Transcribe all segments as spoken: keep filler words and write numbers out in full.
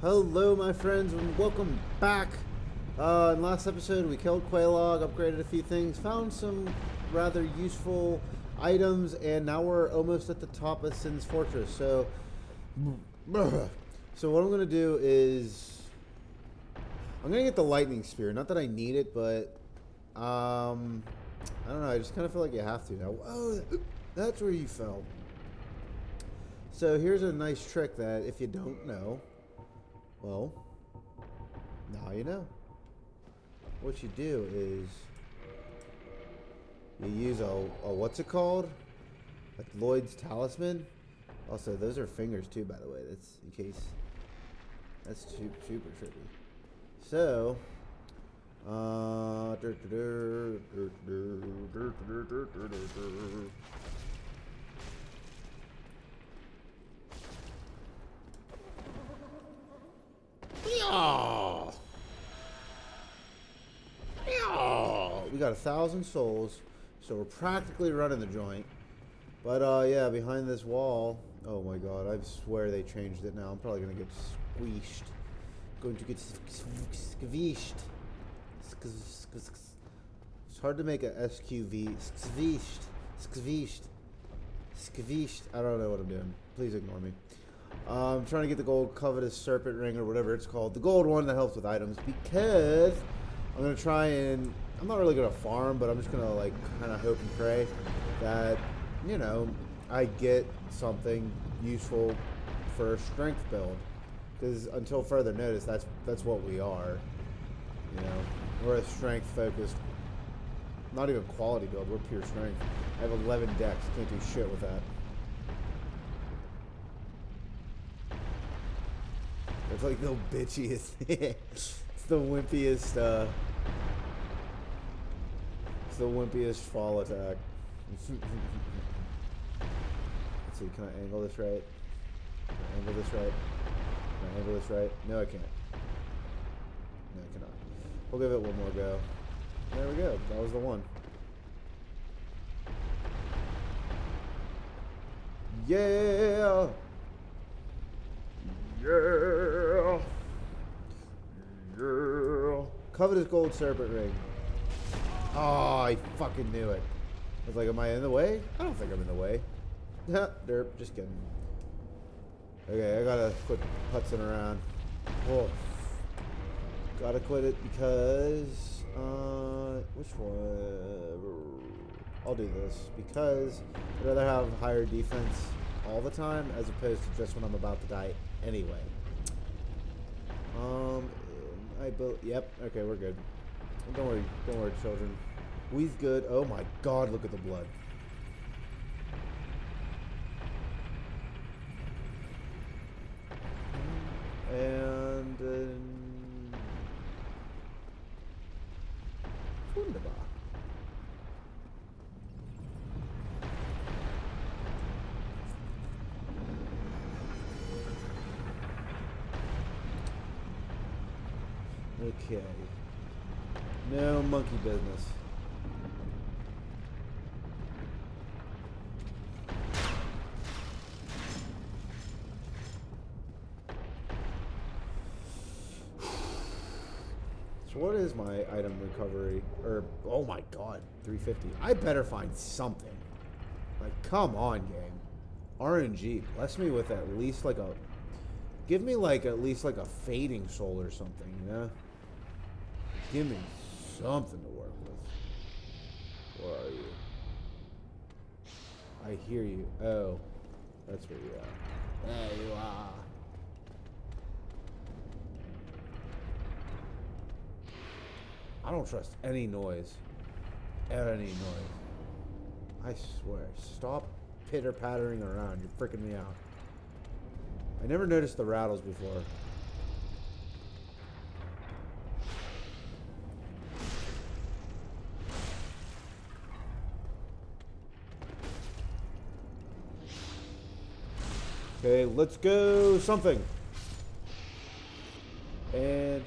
Hello, my friends, and welcome back. Uh, in last episode, we killed Quelag, upgraded a few things, found some rather useful items, and now we're almost at the top of Sen's Fortress. So, so what I'm going to do is I'm going to get the lightning spear. Not that I need it, but um, I don't know. I just kind of feel like you have to now. Oh, that's where you fell. So here's a nice trick that if you don't know, well, now you know. What you do is you use a, a what's it called? Like Lloyd's talisman. Also, those are fingers too, by the way. That's in case. That's too, super trippy. So, uh, we got a thousand souls, so we're practically running the joint. But uh, yeah, behind this wall. Oh my god, I swear they changed it now. I'm probably gonna get squeezed. Going to get squeezed. It's hard to make a S Q V. Squeezed. Squeezed. Squeezed. I don't know what I'm doing. Please ignore me. Uh, I'm trying to get the gold covetous serpent ring or whatever it's called. The gold one that helps with items, because I'm going to try and... I'm not really going to farm, but I'm just going to like kind of hope and pray that, you know, I get something useful for a strength build. Because until further notice, that's that's what we are. You know, we're a strength-focused, not even quality build, we're pure strength. I have eleven decks, can't do shit with that. It's like the bitchiest, it's the wimpiest, uh, it's the wimpiest fall attack. Let's see, can I angle this right? Can I angle this right? Can I angle this right? No, I can't. No, I cannot. We'll give it one more go. There we go, that was the one. Yeah! Yeah. Yeah. Covetous gold serpent ring. Oh, I fucking knew it. I was like, am I in the way? I don't think I'm in the way. Derp, just kidding. Okay, I gotta quit putzing around. Oh. Gotta quit it because uh which one? I'll do this because I'd rather have higher defense all the time as opposed to just when I'm about to die. Anyway, um, I built. Yep. Okay, we're good. Don't worry. Don't worry, children. We's good. Oh my God! Look at the blood. And uh, wunderbar. Okay. No monkey business. So what is my item recovery? Or, oh my god, three fifty. I better find something. Like, come on, game. R N G, bless me with at least like a... Give me like at least like a fading soul or something, you know? Give me something to work with. Where are you? I hear you. Oh, that's where you are. There you are. I don't trust any noise. Any noise. I swear. Stop pitter-pattering around. You're freaking me out. I never noticed the rattles before. Okay, let's go something. And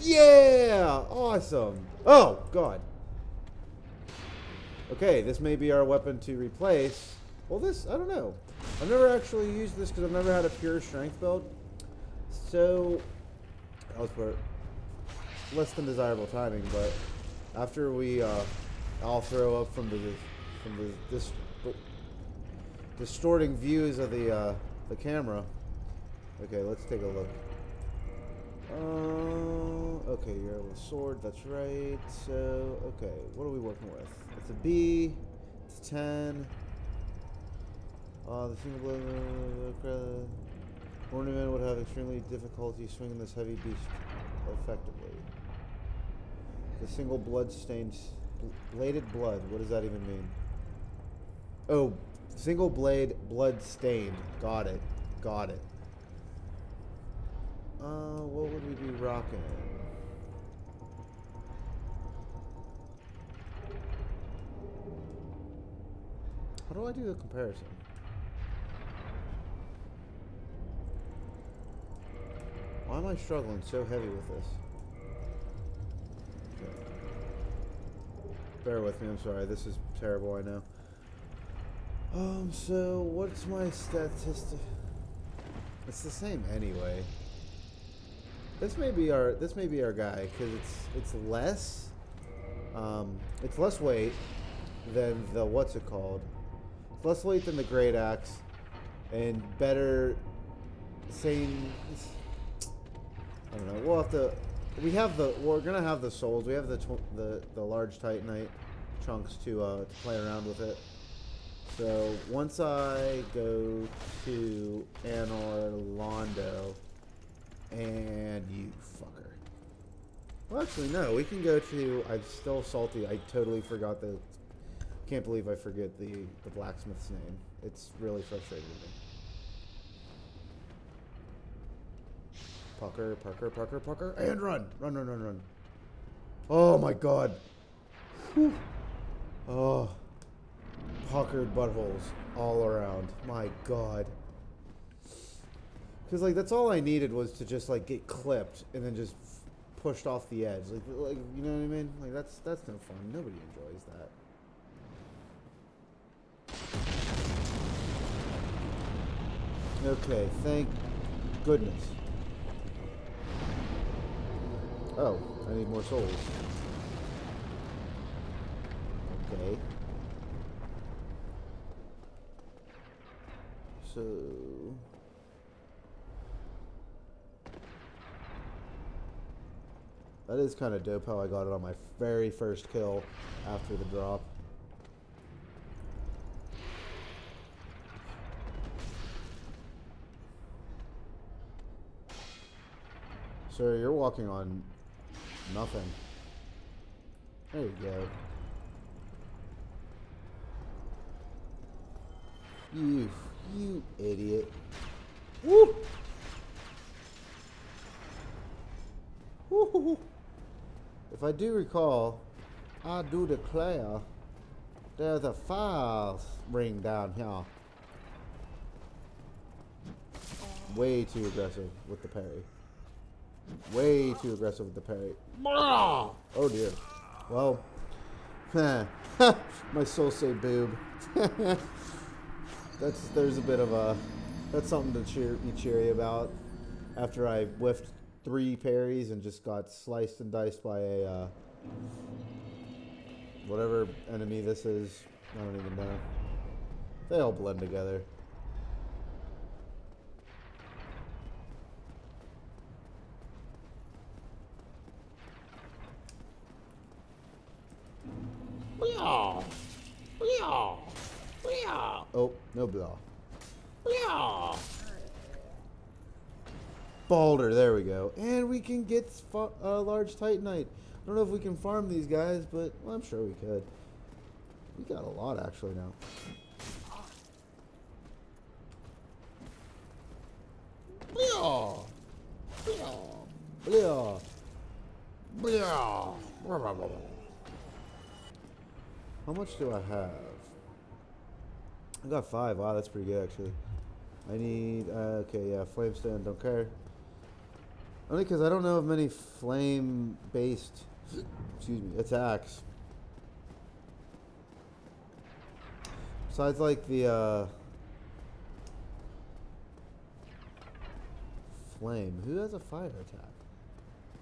yeah, awesome. Oh god. Okay, this may be our weapon to replace. Well, this, I don't know. I've never actually used this because I've never had a pure strength build. So that was for less than desirable timing, but after we uh, all throw up from the from the dist distorting views of the uh, the camera. Okay, let's take a look. Uh, okay, you're with sword. That's right. So okay, what are we working with? It's a B. It's ten. Uh, the single blow ornament would have extremely difficulty swinging this heavy beast effectively. The single blood stained, bladed blood. What does that even mean? Oh, single blade blood stained. Got it. Got it. Uh, what would we be rocking? How do I do the comparison? Why am I struggling so heavy with this? Okay. Bear with me, I'm sorry. This is terrible, I know. Um, so what's my statistic? It's the same anyway. This may be our this may be our guy, because it's it's less um, it's less weight than the what's it called? It's less weight than the great axe, and better same. I don't know. We'll have to. We have the. We're gonna have the souls. We have the tw the the large titanite chunks to uh, to play around with it. So once I go to Anor Londo. And you fucker. Well, actually, no. We can go to... I'm still salty. I totally forgot the... Can't believe I forget the, the blacksmith's name. It's really frustrating me. Pucker, pucker, pucker, pucker. And run! Run, run, run, run. Oh, my God. Whew. Oh. Puckered buttholes all around. My God. Because, like, that's all I needed was to just, like, get clipped and then just pushed off the edge. Like, like you know what I mean? Like, that's that's no fun. Nobody enjoys that. Okay, thank goodness. Oh, I need more souls. Okay. So... That is kind of dope how I got it on my very first kill after the drop. Sir, you're walking on nothing. There you go. You, you idiot. Woo! Woo-hoo-hoo! If I do recall, I do declare there's a fire ring down here. Way too aggressive with the parry. Way too aggressive with the parry. Oh dear. Well, my soul say boob. That's there's a bit of a that's something to cheer be cheery about. After I whiffed three parries and just got sliced and diced by a, uh, whatever enemy this is. I don't even know. They all blend together. Blah! Blah! Blah! Oh, no blah. Blah! Balder, there we go. And we can get a uh, large titanite. I don't know if we can farm these guys, but well, I'm sure we could. We got a lot, actually, now. How much do I have? I got five. Wow, that's pretty good, actually. I need, uh, okay, yeah, flamestone, don't care. Only because I don't know of many flame-based, excuse me, attacks. Besides, like, the, uh, flame. Who has a fire attack?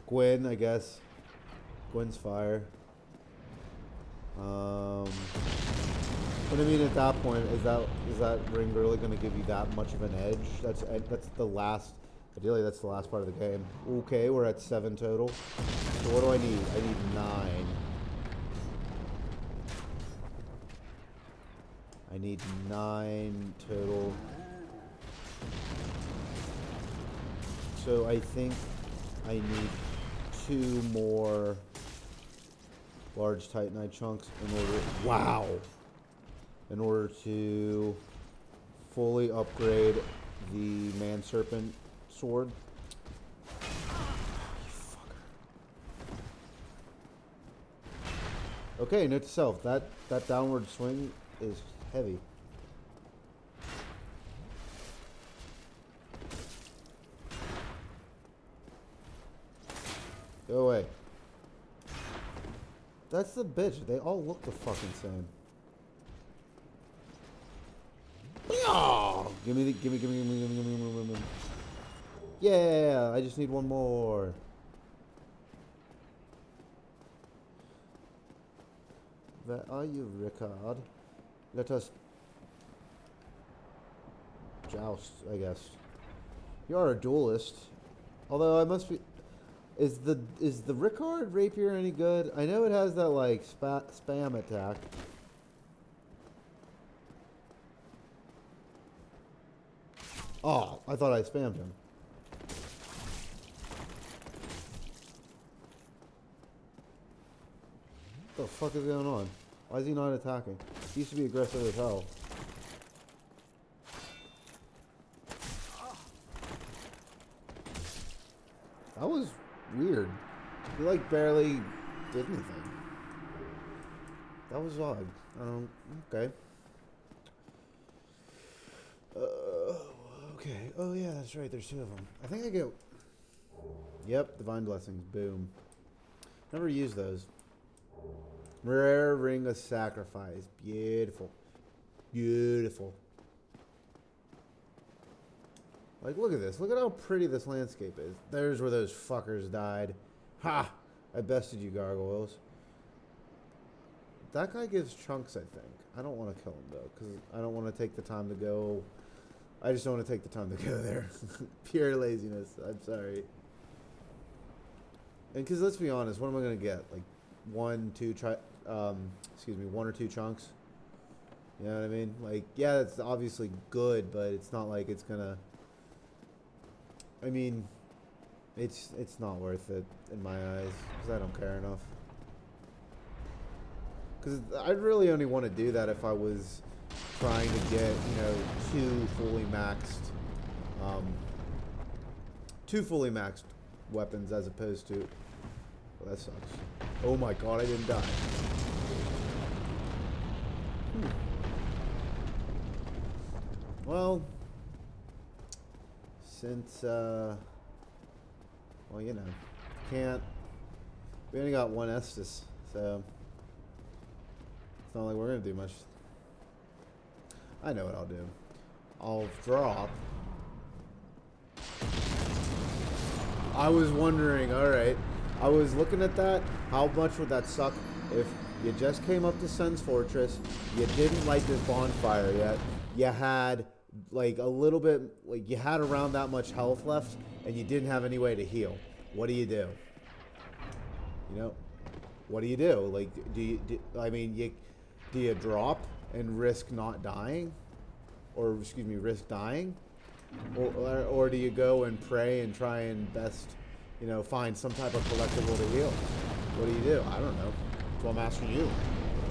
Gwen, I guess. Gwen's fire. Um, but I mean, at that point, is that is that ring really going to give you that much of an edge? That's that's the last. Ideally, that's the last part of the game. Okay, we're at seven total. So what do I need? I need nine. I need nine total. So I think I need two more large titanite chunks in order. Wow! In order to fully upgrade the man-serpent sword. Okay, note to self, that that downward swing is heavy. Go away. That's the bitch. They all look the fucking same. Oh, give me the give me give me give me give me give me give me. Give me. Yeah, I just need one more. Where are you, Rickard? Let us joust, I guess. You are a duelist. Although I must be... Is the is the Rickard rapier any good? I know it has that, like, spa spam attack. Oh, I thought I spammed him. What the fuck is going on? Why is he not attacking? He used to be aggressive as hell. That was weird. He like barely did anything. That was odd. Um, okay. Uh, okay. Oh yeah, that's right. There's two of them. I think I get... Yep, divine blessings. Boom. Never used those. Rare ring of sacrifice. Beautiful. Beautiful. Like, look at this. Look at how pretty this landscape is. There's where those fuckers died. Ha! I bested you, gargoyles. That guy gives chunks, I think. I don't want to kill him, though, because I don't want to take the time to go... I just don't want to take the time to go there. Pure laziness. I'm sorry. And because, let's be honest, what am I going to get? Like, one, two... Try Um, excuse me, one or two chunks. You know what I mean? Like, yeah, it's obviously good, but it's not like it's gonna... I mean, it's it's not worth it in my eyes, because I don't care enough. Because I'd really only want to do that if I was trying to get, you know, two fully maxed... Um, two fully maxed weapons as opposed to... Well, that sucks. Oh my god, I didn't die. Hmm. Well, since, uh, well, you know, can't, we only got one Estus, so it's not like we're going to do much. I know what I'll do. I'll drop. I was wondering, alright. I was looking at that. How much would that suck if you just came up to Sen's Fortress, you didn't light this bonfire yet, you had like a little bit, like you had around that much health left, and you didn't have any way to heal. What do you do? You know, what do you do? Like, do you? Do, I mean, you, do you drop and risk not dying, or excuse me, risk dying, or or, or do you go and pray and try and best? You know, find some type of collectible to heal. What do you do? I don't know. That's what I'm asking you.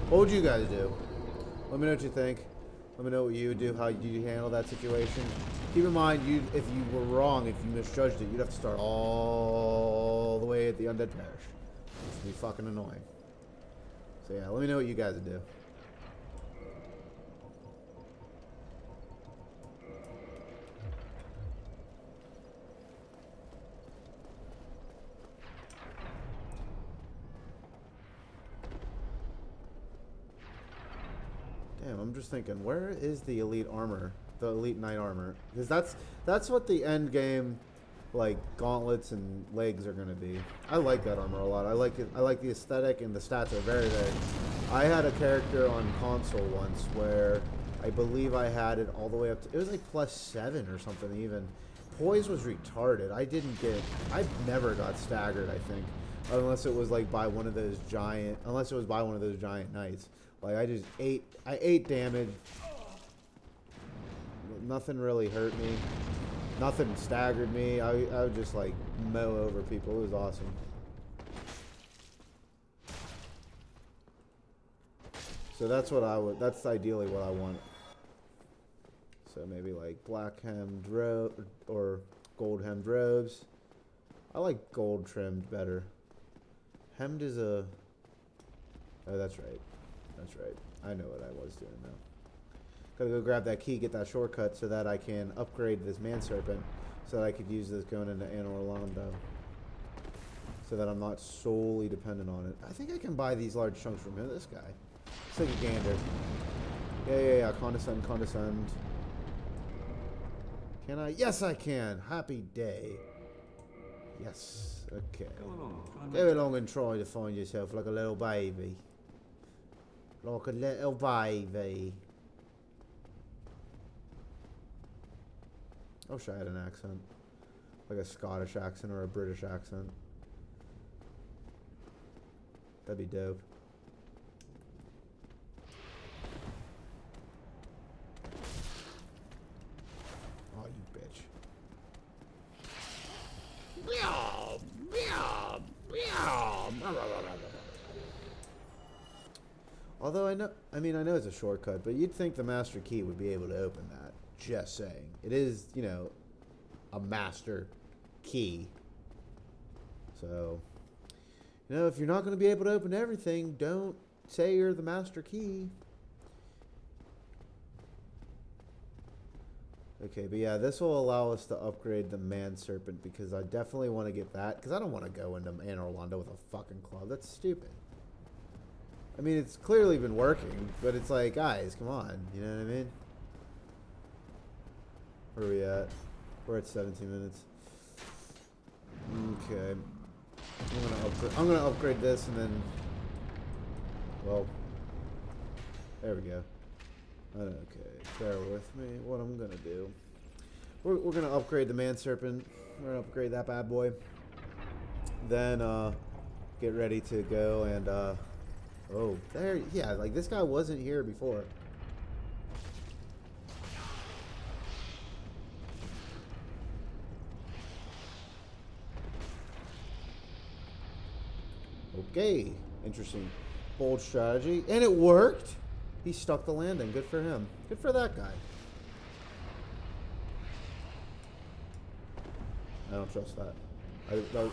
What would you guys do? Let me know what you think. Let me know what you would do, how you handle that situation. Keep in mind, you if you were wrong, if you misjudged it, you'd have to start all the way at the Undead Parish. Which would be fucking annoying. So yeah, let me know what you guys would do. I'm just thinking, where is the elite armor, the elite knight armor? Because that's that's what the end game like gauntlets and legs are gonna be. I like that armor a lot. I like it. I like the aesthetic, and the stats are very very. I had a character on console once where I believe I had it all the way up to, it was like plus seven or something even. Poise was retarded. I didn't get, I never got staggered, I think, unless it was like by one of those giant, unless it was by one of those giant knights. Like I just ate, I ate damage. Nothing really hurt me. Nothing staggered me. I, I would just like mow over people. It was awesome. So that's what I would, that's ideally what I want. So maybe like black hemmed robe or gold hemmed robes. I like gold trimmed better. Hemmed is a, oh that's right, that's right. I know what I was doing now. Gotta go grab that key, get that shortcut so that I can upgrade this man serpent so that I could use this going into Anor Londo. So that I'm not solely dependent on it. I think I can buy these large chunks from this guy. Let's take a gander. Yeah, yeah, yeah, condescend, condescend. Can I? Yes, I can. Happy day. Yes, okay. Go along and try to find yourself like a little baby. Like a little baby. I wish I had an accent. Like a Scottish accent or a British accent. That'd be dope. Oh, you bitch. Although I know, I mean, I know it's a shortcut, but you'd think the master key would be able to open that. Just saying. It is, you know, a master key. So, you know, if you're not going to be able to open everything, don't say you're the master key. Okay, but yeah, this will allow us to upgrade the man-serpent because I definitely want to get that. Because I don't want to go into Anor Londo with a fucking club. That's stupid. I mean, it's clearly been working, but it's like, guys, come on. You know what I mean? Where are we at? We're at seventeen minutes. Okay. I'm gonna upgrade I'm gonna upgrade this and then well there we go. Okay, bear with me. What I'm gonna do. We're we're gonna upgrade the man serpent. We're gonna upgrade that bad boy. Then uh get ready to go and uh oh there yeah, like this guy wasn't here before. Okay, interesting. Bold strategy. And it worked! He stuck the landing. Good for him. Good for that guy. I don't trust that. I, I,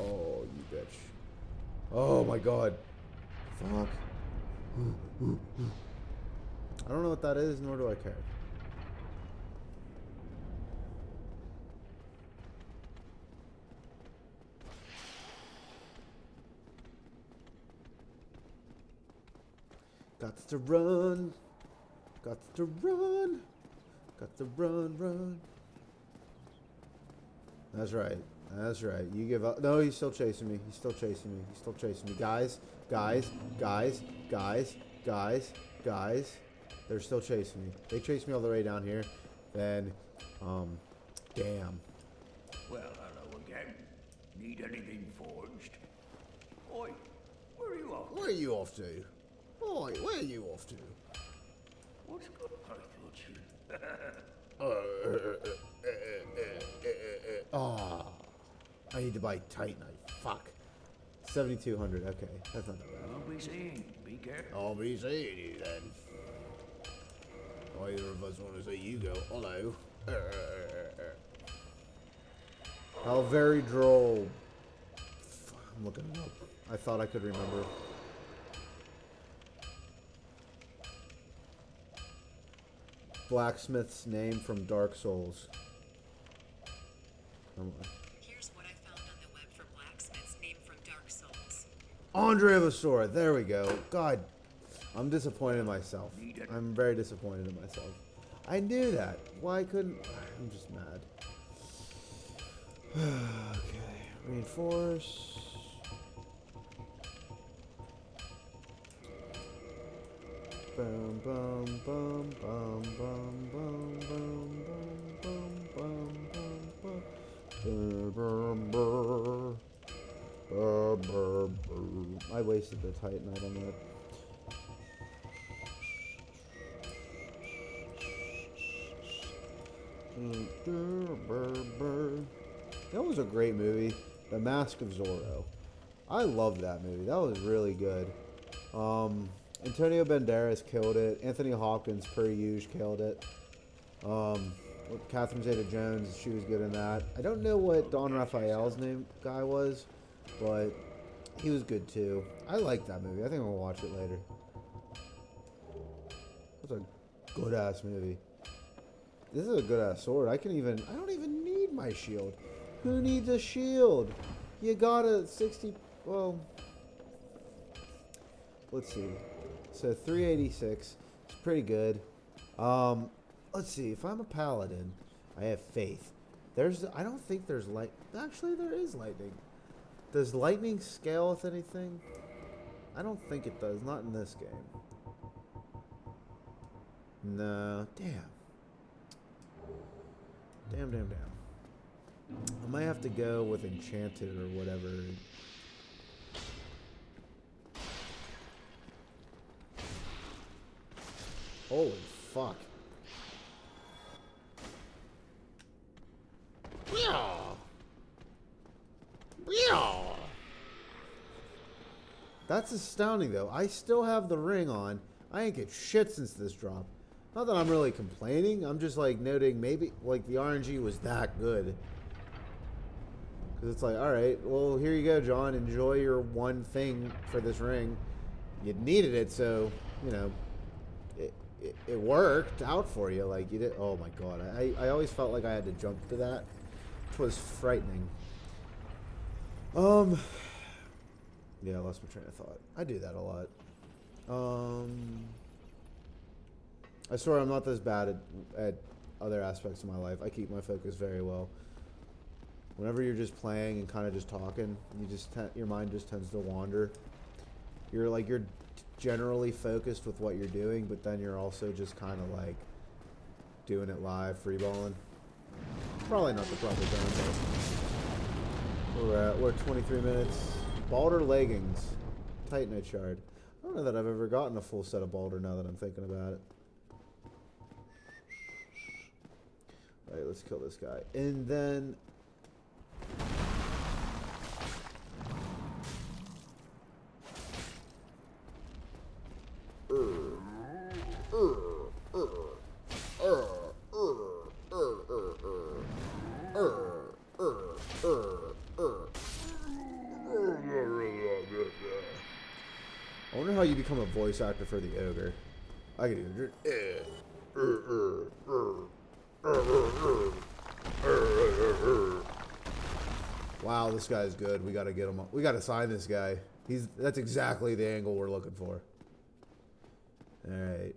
oh, you bitch. Oh my god. Fuck. I don't know what that is, nor do I care. Got to run, got to run, got to run, run. That's right, that's right. You give up. No, he's still chasing me. He's still chasing me. He's still chasing me. Guys, guys, guys, guys, guys, guys. They're still chasing me. They chased me all the way down here. Then, um, damn. Well, hello again. Need anything forged? Oi, where are you off? Where are you off to? Boy, where are you off to? What's good? I thought you. Ah, I need to buy tight knife. Fuck. seventy-two hundred. Okay, that's not that bad. I'll be seeing. Be careful. I'll be seeing you then. Either of us want to see you go. Hello. How very droll. I'm looking it up. I thought I could remember. Blacksmith's name from Dark Souls. Come on. Here's what I found on the web for Blacksmith's name from Dark Souls. Andre of Astora. There we go. God, I'm disappointed in myself. I'm very disappointed in myself. I knew that. Why couldn't... I'm just mad. Okay, reinforce. Boom, boom, boom, boom, boom, boom, boom, boom, boom, boom, boom, boom. I wasted the titanite on that. That was a great movie, The Mask of Zorro. I love that movie. That was really good. Um, Antonio Banderas killed it. Anthony Hopkins, per usual, killed it. Um, Catherine Zeta-Jones, she was good in that. I don't know what Don Raphael's name guy was, but he was good too. I like that movie. I think I'm gonna watch it later. That's a good ass movie. This is a good ass sword. I can even, I don't even need my shield. Who needs a shield? You got a sixty, well, let's see. So three eighty-six, it's pretty good. Um, let's see, if I'm a paladin, I have faith. There's, I don't think there's light, actually there is lightning. Does lightning scale with anything? I don't think it does, not in this game. No, damn. Damn, damn, damn. I might have to go with enchanted or whatever. Holy fuck. That's astounding though. I still have the ring on. I ain't get shit since this drop. Not that I'm really complaining, I'm just like noting maybe like the R N G was that good. Cause it's like, alright, well here you go, John. Enjoy your one thing for this ring. You needed it, so you know it, it, it worked out for you. Like you did. Oh my god, I, I always felt like I had to jump to that. It was frightening. Um Yeah, I lost my train of thought. I do that a lot. Um I swear I'm not this bad at, at other aspects of my life. I keep my focus very well. Whenever you're just playing and kind of just talking, you just your mind just tends to wander. You're like you're generally focused with what you're doing, but then you're also just kind of like doing it live, freeballing. Probably not the proper time. We're at we're twenty-three minutes. Balder leggings, titanite shard. I don't know that I've ever gotten a full set of Balder now that I'm thinking about it. All right, let's kill this guy. And then... I wonder how you become a voice actor for the ogre. I could do it. Wow, this guy's good. We gotta get him up. We gotta sign this guy. He's that's exactly the angle we're looking for. Alright.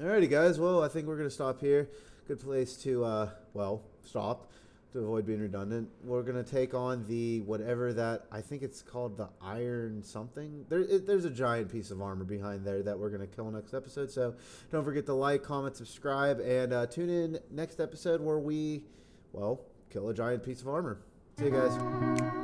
Alrighty guys, well I think we're gonna stop here. Good place to uh well, stop to avoid being redundant. We're gonna take on the whatever that I think it's called the iron something. There, it, there's a giant piece of armor behind there that we're gonna kill next episode. So don't forget to like, comment, subscribe, and uh, tune in next episode where we, well, kill a giant piece of armor. See you guys.